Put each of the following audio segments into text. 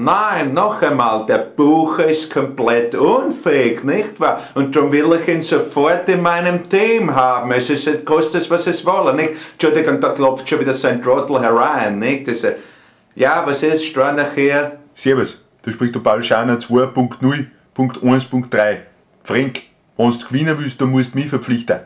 Nein, noch einmal, der Bucher ist komplett unfähig, nicht wahr? Und darum will ich ihn sofort in meinem Team haben. Es ist, kostet es, was es wolle, nicht? Entschuldigung, da klopft schon wieder so ein Trottel herein, nicht? Diese, ja, was ist, Stronach hier? Servus, da spricht der Paul Scharner 2.0.1.3. Frank, wenn du gewinnen willst, dann musst du mich verpflichten.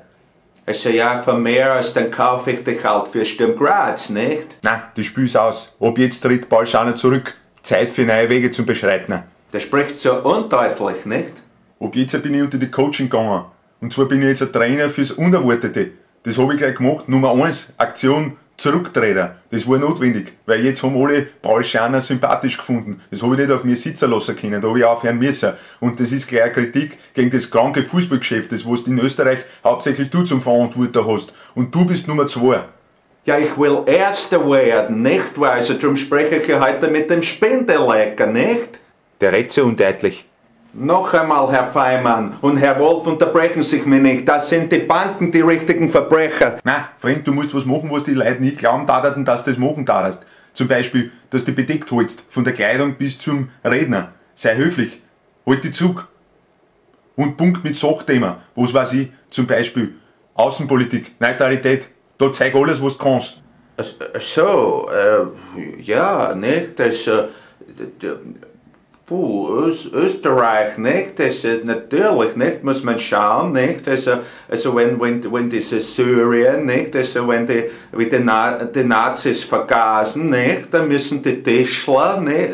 Also ja, von mehr als, dann kaufe ich dich halt für Sturm Graz, nicht? Nein, das Spiel's aus. Ab jetzt tritt Paul Scharner zurück. Zeit für neue Wege zum Beschreiten. Der spricht so undeutlich, nicht? Ob jetzt bin ich unter die Coaching gegangen. Und zwar bin ich jetzt ein Trainer fürs Unerwartete. Das habe ich gleich gemacht. Nummer 1, Aktion zurücktreten. Das war notwendig, weil jetzt haben alle Paul Scharner sympathisch gefunden. Das habe ich nicht auf mir sitzen lassen können, da habe ich aufhören müssen. Und das ist gleich eine Kritik gegen das kranke Fußballgeschäft, das was in Österreich hauptsächlich du zum Verantworter hast. Und du bist Nummer 2. Ja, ich will Erster werden, nicht wahr? Also darum spreche ich ja heute mit dem Spindelegger, nicht? Der redet so undeutlich. Noch einmal, Herr Feimann und Herr Wolf, unterbrechen sich mir nicht. Das sind die Banken, die richtigen Verbrecher. Na, Freund, du musst was machen, was die Leute nie glauben taten, dass du das machen tatest. Zum Beispiel, dass du bedeckt holst, von der Kleidung bis zum Redner. Sei höflich, halt die Zug. Und Punkt mit Sachthema. Was weiß ich, zum Beispiel Außenpolitik, Neutralität. Da zeig alles, was du kannst. So, ja, nicht? Das, Österreich, nicht? Das, natürlich, nicht? Muss man schauen, nicht? Also wenn diese Syrien, nicht? Also wenn die Nazis vergasen, nicht? Dann müssen die Tischler, nicht?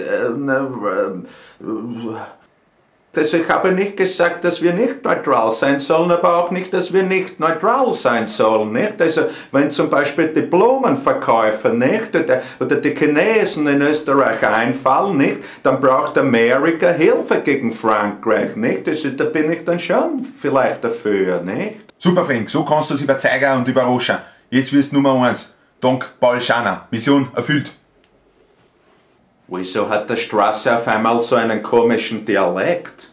Also ich habe nicht gesagt, dass wir nicht neutral sein sollen, aber auch nicht, dass wir nicht neutral sein sollen, nicht? Also wenn zum Beispiel die Blumenverkäufer, nicht? Oder die Chinesen in Österreich einfallen, nicht? Dann braucht Amerika Hilfe gegen Frankreich, nicht? Also da bin ich dann schon vielleicht dafür, nicht? Super Frank, so kannst du es überzeugen und überraschen. Jetzt wirst du Nummer 1. Dank Paul Scharner. Mission erfüllt. Wieso hat der Straße auf einmal so einen komischen Dialekt?